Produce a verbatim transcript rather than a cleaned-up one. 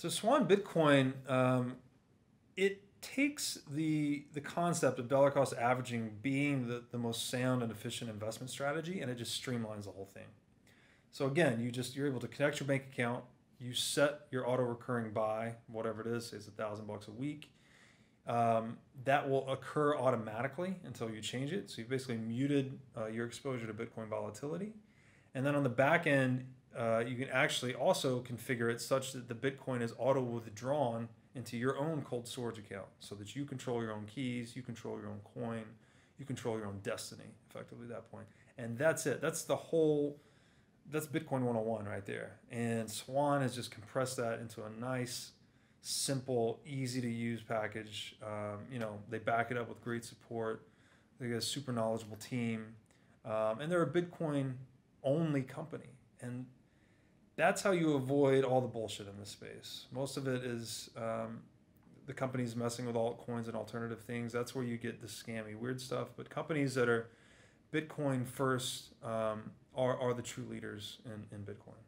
So Swan Bitcoin, um, it takes the the concept of dollar cost averaging being the, the most sound and efficient investment strategy, and it just streamlines the whole thing. So again, you just, you're able to connect your bank account, you set your auto recurring buy, whatever it is, say it's a thousand bucks a week. Um, that will occur automatically until you change it. So you've basically muted uh, your exposure to Bitcoin volatility. And then on the back end, uh, you can actually also configure it such that the Bitcoin is auto withdrawn into your own cold storage account so that you control your own keys, you control your own coin, you control your own destiny effectively at that point. And that's it. That's the whole, that's Bitcoin one oh one right there. And Swan has just compressed that into a nice, simple, easy to use package. Um, you know, they back it up with great support. They got a super knowledgeable team. Um, and they're a Bitcoin only company. And that's how you avoid all the bullshit in this space. Most of it is um, the companies messing with altcoins and alternative things. That's where you get the scammy, weird stuff. But companies that are Bitcoin first um, are, are the true leaders in, in Bitcoin.